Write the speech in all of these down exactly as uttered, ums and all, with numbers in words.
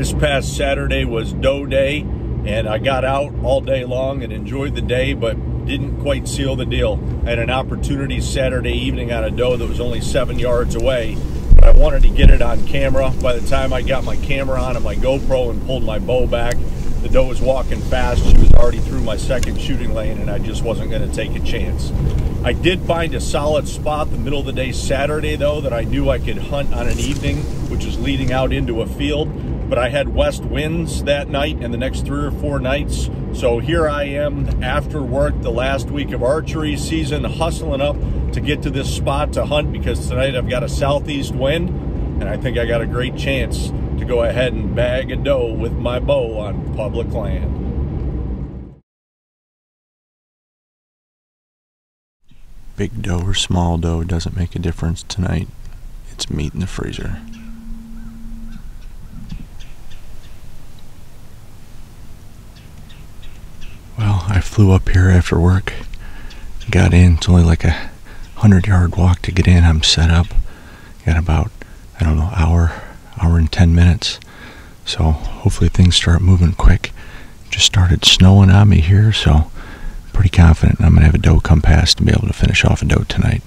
This past Saturday was doe day, and I got out all day long and enjoyed the day, but didn't quite seal the deal. I had an opportunity Saturday evening on a doe that was only seven yards away, but I wanted to get it on camera. By the time I got my camera on and my GoPro and pulled my bow back, the doe was walking fast. She was already through my second shooting lane, and I just wasn't going to take a chance. I did find a solid spot the middle of the day Saturday, though, that I knew I could hunt on an evening, which was leading out into a field. But I had west winds that night and the next three or four nights. So here I am after work the last week of archery season, hustling up to get to this spot to hunt, because tonight I've got a southeast wind, and I think I got a great chance to go ahead and bag a doe with my bow on public land. Big doe or small doe doesn't make a difference tonight. It's meat in the freezer. Well, I flew up here after work, got in. It's only like a hundred yard walk to get in. I'm set up, got about, I don't know, hour hour and ten minutes, so hopefully things start moving quick. Just started snowing on me here, so pretty confident I'm gonna have a doe come past and be able to finish off a doe tonight.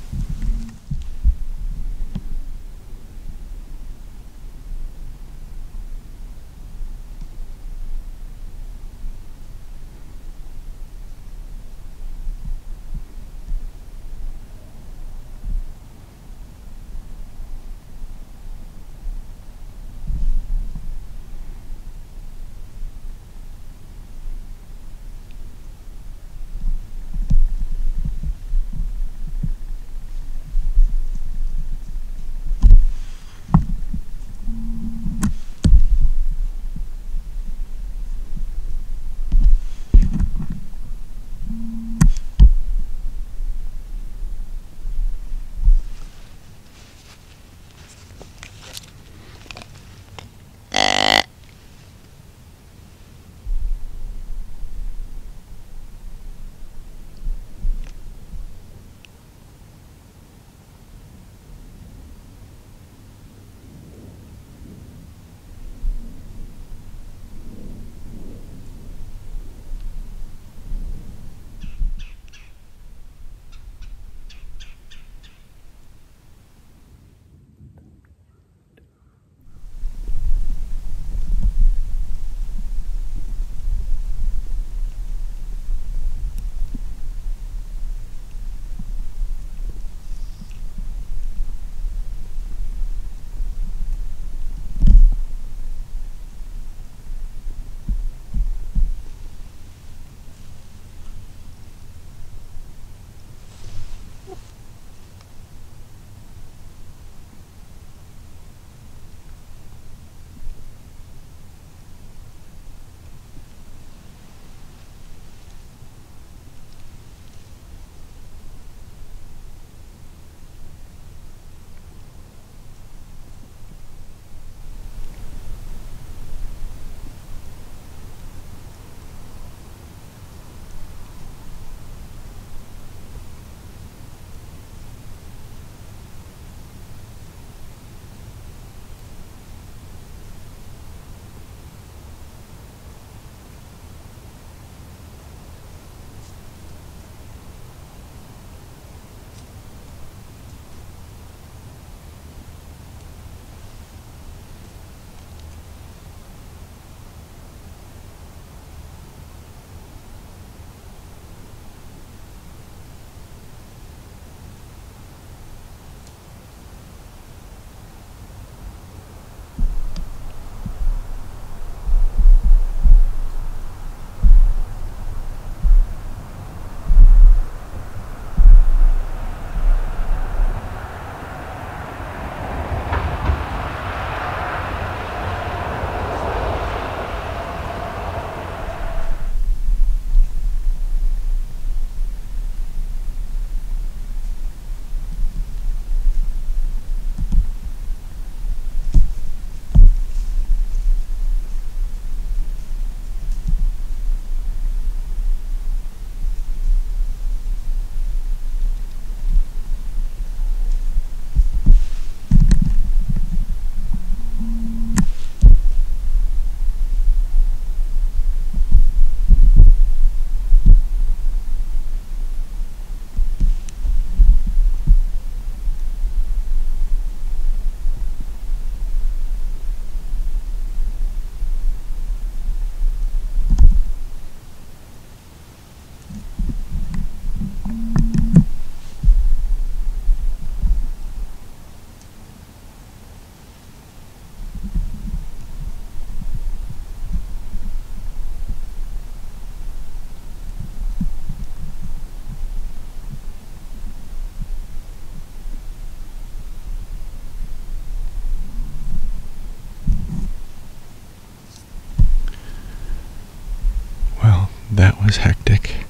was hectic.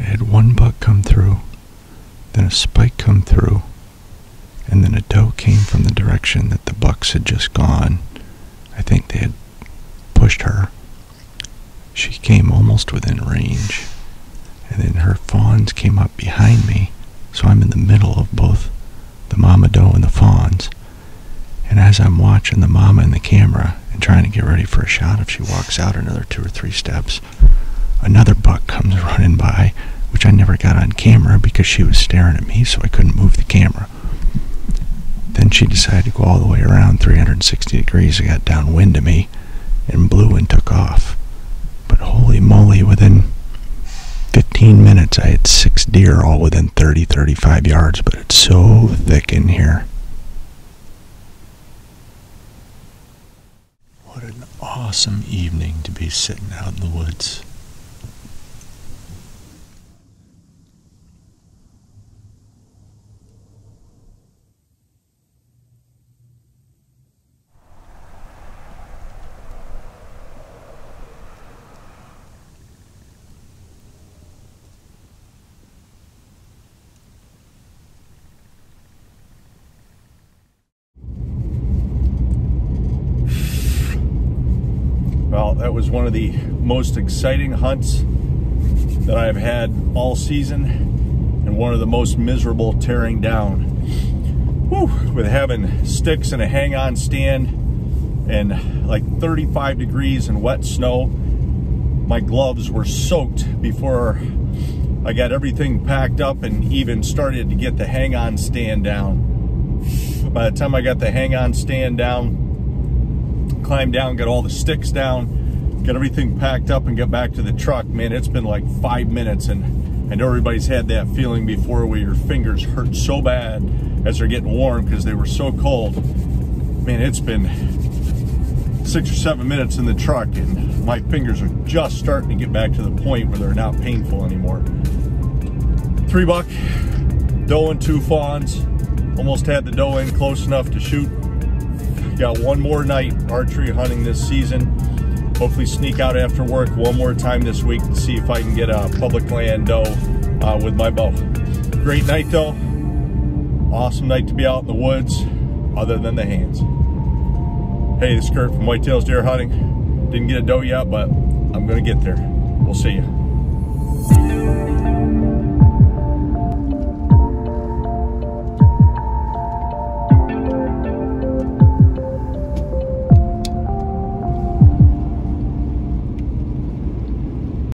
I had one buck come through, then a spike come through, and then a doe came from the direction that the bucks had just gone. I think they had pushed her. She came almost within range, and then her fawns came up behind me, so I'm in the middle of both the mama doe and the fawns. And as I'm watching the mama in the camera and trying to get ready for a shot, if she walks out another two or three steps, another buck comes running by, which I never got on camera because she was staring at me, so I couldn't move the camera. Then she decided to go all the way around three hundred sixty degrees and got downwind of me and blew and took off. But holy moly, within fifteen minutes I had six deer all within thirty, thirty-five yards, but it's so thick in here. What an awesome evening to be sitting out in the woods. Well, that was one of the most exciting hunts that I've had all season, and one of the most miserable tearing down. Whew, with having sticks and a hang-on stand and like thirty-five degrees and wet snow, my gloves were soaked before I got everything packed up and even started to get the hang-on stand down. By the time I got the hang-on stand down, climbed down, got all the sticks down, got everything packed up and got back to the truck, man, it's been like five minutes, and I know everybody's had that feeling before where your fingers hurt so bad as they're getting warm because they were so cold. Man, it's been six or seven minutes in the truck and my fingers are just starting to get back to the point where they're not painful anymore. Three buck, doe and two fawns. Almost had the doe in close enough to shoot. Got one more night archery hunting this season. Hopefully sneak out after work one more time this week to see if I can get a public land doe uh, with my bow. Great night though. Awesome night to be out in the woods other than the hands. Hey, this is Kurt from Whitetails Deer Hunting. Didn't get a doe yet, but I'm gonna get there. We'll see you.